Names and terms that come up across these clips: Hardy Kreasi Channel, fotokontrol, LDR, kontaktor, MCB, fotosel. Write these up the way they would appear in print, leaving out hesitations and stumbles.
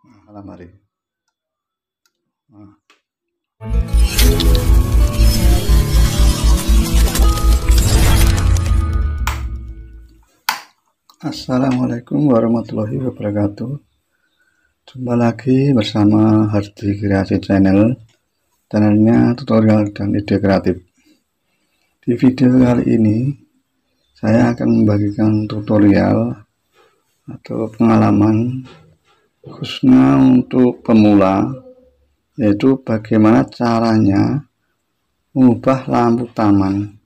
Alamari. Assalamualaikum warahmatullahi wabarakatuh. Jumpa lagi bersama Hardy Kreasi Channel, channelnya tutorial dan ide kreatif. Di video kali ini saya akan membagikan tutorial atau pengalaman khususnya untuk pemula, yaitu bagaimana caranya mengubah lampu taman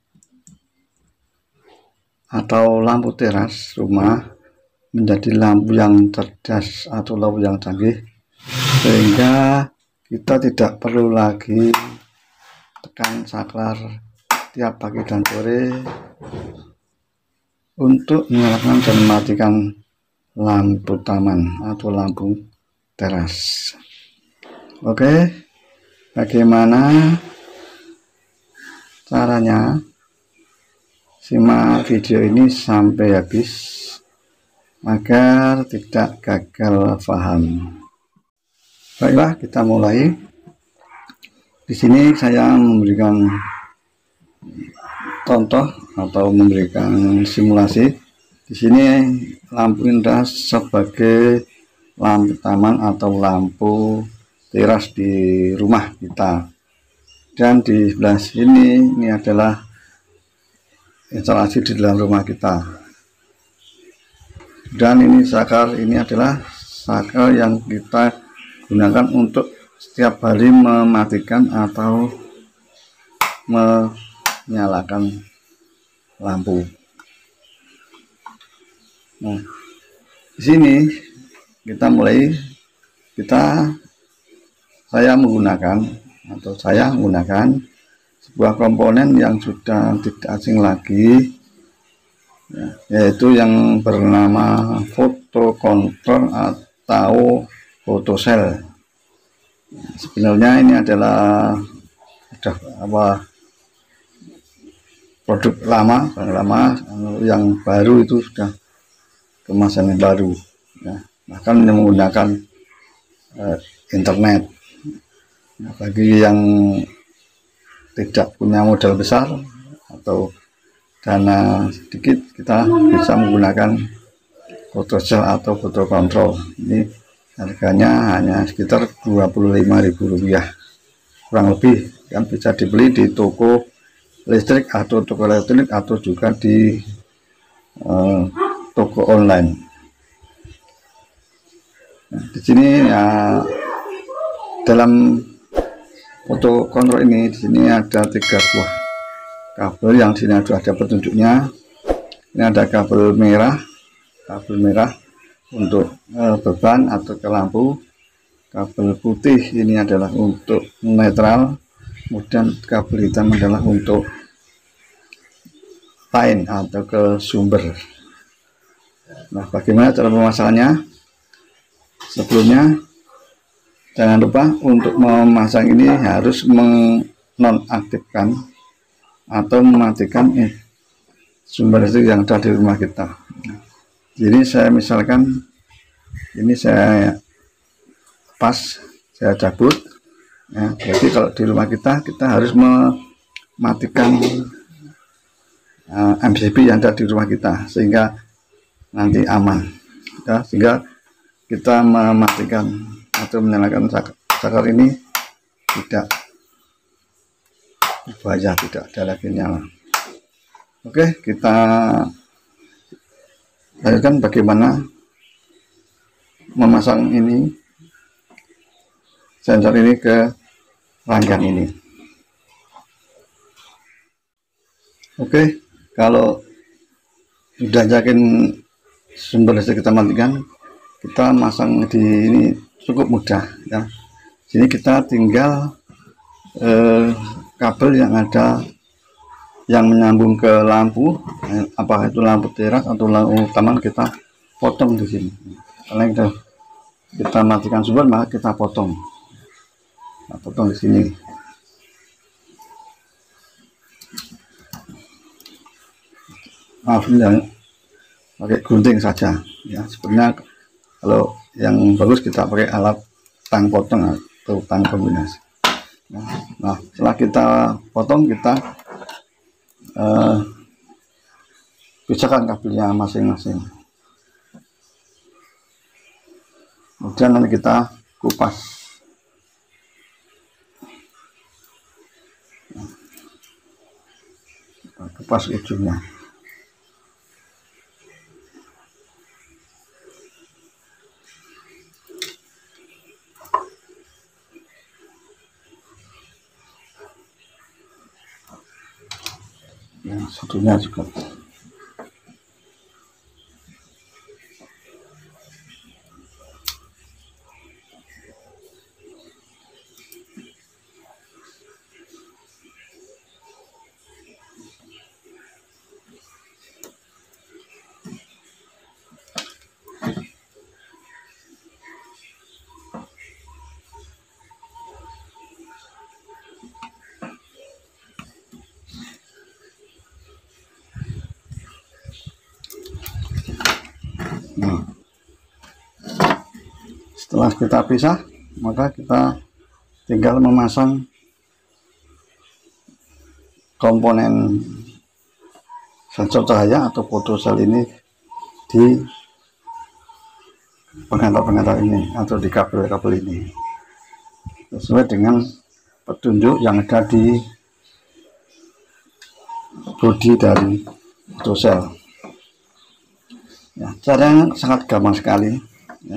atau lampu teras rumah menjadi lampu yang cerdas atau lampu yang canggih, sehingga kita tidak perlu lagi tekan saklar tiap pagi dan sore untuk menyalakan dan mematikan lampu taman atau lampu teras. Oke, bagaimana caranya? Simak video ini sampai habis agar tidak gagal paham. Baiklah, kita mulai. Di sini saya memberikan contoh atau memberikan simulasi. Di sini lampu indah sebagai lampu taman atau lampu teras di rumah kita. Dan di sebelah sini ini adalah instalasi di dalam rumah kita, dan ini saklar, ini adalah saklar yang kita gunakan untuk setiap hari mematikan atau menyalakan lampu. Nah, di sini kita mulai, saya menggunakan sebuah komponen yang sudah tidak asing lagi, yaitu yang bernama fotokontrol atau fotosel. Sebenarnya ini adalah produk lama, yang baru itu sudah kemasan yang baru, bahkan yang menggunakan internet. Bagi yang tidak punya modal besar atau dana sedikit, kita bisa menggunakan fotosel atau fotokontrol. Ini harganya hanya sekitar Rp25.000 kurang lebih, kan bisa dibeli di toko listrik atau juga di toko online. Nah, di sini ya, dalam fotokontrol ini di sini ada 3 buah kabel yang di sini sudah ada petunjuknya. Ini ada kabel merah, untuk beban atau ke lampu. Kabel putih ini adalah untuk netral, kemudian kabel hitam adalah untuk line atau ke sumber. Nah, bagaimana cara pemasangannya? Sebelumnya, jangan lupa untuk memasang ini harus menonaktifkan atau mematikan sumber listrik yang ada di rumah kita. Jadi saya misalkan ini saya lepas, saya cabut. Ya, berarti kalau di rumah kita, harus mematikan MCB yang ada di rumah kita sehingga nanti aman. Ya, sehingga kita mematikan atau menyalakan saklar ini tidak bahaya, tidak ada lagi nyala. Oke, kita lanjutkan bagaimana memasang ini, sensor ini ke rangkang ini. Oke, kalau sudah yakin sumber listrik kita matikan, kita masang di ini cukup mudah, ya. Sini kita tinggal kabel yang ada yang menyambung ke lampu, apakah itu lampu teras atau lampu taman, kita potong di sini. Karena kita matikan sumber, maka kita potong, di sini. Maaf, pakai gunting saja, ya. Sebenarnya kalau yang bagus kita pakai alat tang potong atau tang kombinasi. Nah setelah kita potong, kita pisahkan kabelnya masing-masing, kemudian nanti kita kupas. Kita kupas ujungnya. Yang satunya juga. Nah, setelah kita pisah, maka kita tinggal memasang komponen sensor cahaya atau fotosel ini di pengantar-pengantar ini atau di kabel-kabel ini sesuai dengan petunjuk yang ada di bodi dari fotosel. Ya, caranya sangat gampang sekali ya.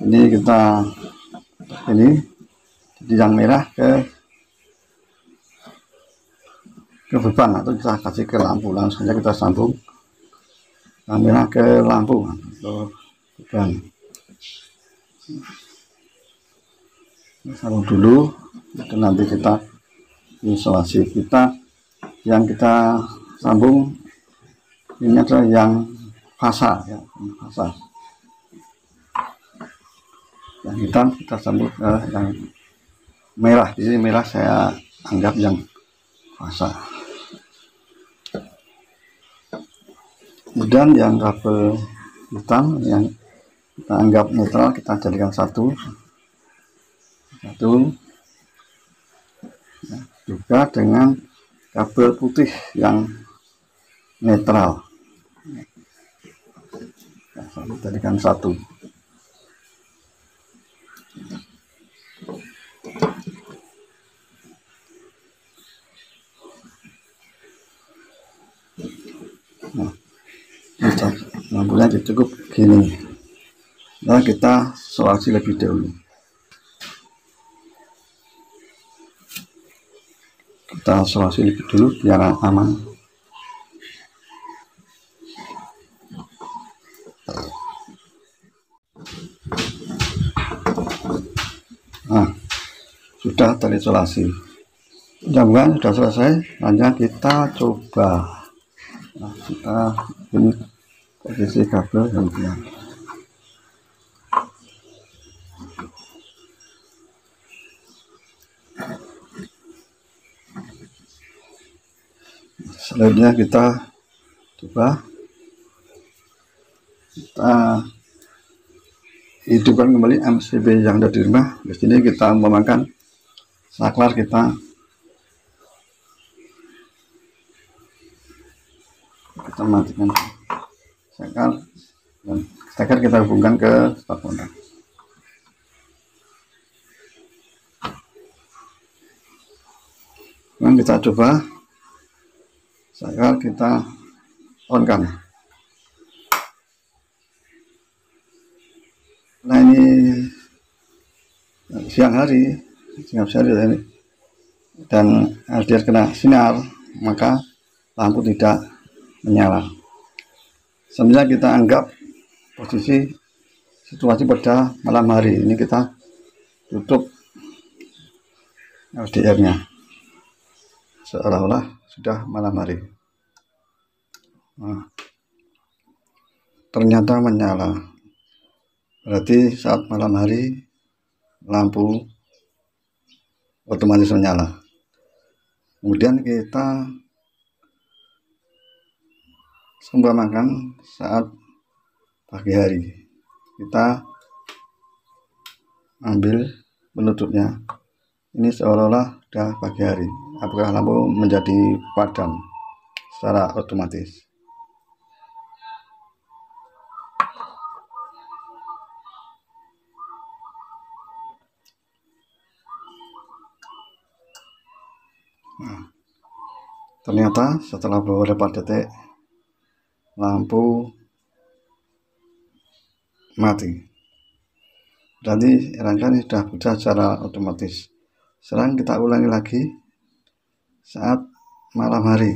Ini kita jadi yang merah ke beban atau kita kasih ke lampu, langsung saja kita sambung yang merah ke lampu atau beban. Ini sambung dulu, nanti kita isolasi. Kita yang kita sambung ini adalah yang fasa ya, fasa yang hitam kita sambut yang merah. Di sini merah saya anggap yang fasa. Kemudian yang kabel hitam yang kita anggap netral kita jadikan satu ya, juga dengan kabel putih yang netral. Jadikan satu. Nah, lampunya cukup gini. Nah, kita solasi lebih dahulu. Kita solasi lebih dulu biar aman. Sudah terisolasi, jamban sudah selesai. Hanya kita coba, nah, kita ini posisi kabel yang benar. Selanjutnya kita coba, kita hidupkan kembali MCB yang ada di rumah. Di sini kita memakan saklar, kita matikan saklar dan saklar kita hubungkan ke stakoner. Kemudian kita coba saklar kita onkan. Nah ini siang hari. Dan LDR kena sinar, maka lampu tidak menyala. Sebenarnya kita anggap posisi situasi pada malam hari ini, kita tutup LDR-nya seolah-olah sudah malam hari. Nah, ternyata menyala, berarti saat malam hari lampu otomatis menyala. Kemudian kita sembahkan saat pagi hari, kita ambil penutupnya. Ini seolah-olah sudah pagi hari. Apakah lampu menjadi padam secara otomatis? Nah, ternyata setelah beberapa detik lampu mati. Berarti rangkaian sudah bekerja secara otomatis. Sekarang kita ulangi lagi saat malam hari.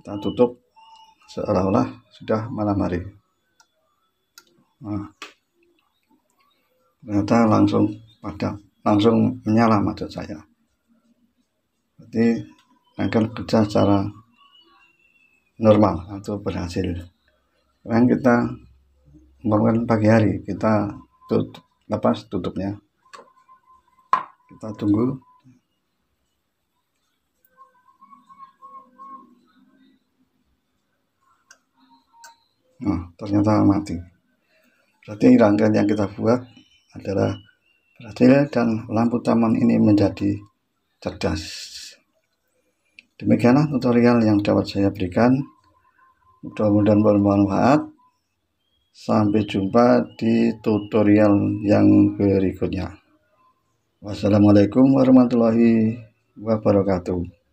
Kita tutup seolah-olah sudah malam hari. Nah, ternyata langsung padam, langsung menyala maksud saya. Berarti rangkaian bekerja secara normal atau berhasil. Sekarang kita bangun pagi hari, kita tutup, lepas tutupnya, kita tunggu. Nah, ternyata mati. Berarti rangkaian yang kita buat adalah berhasil dan lampu taman ini menjadi cerdas. Demikianlah tutorial yang dapat saya berikan. Mudah-mudahan bermanfaat. Sampai jumpa di tutorial yang berikutnya. Wassalamualaikum warahmatullahi wabarakatuh.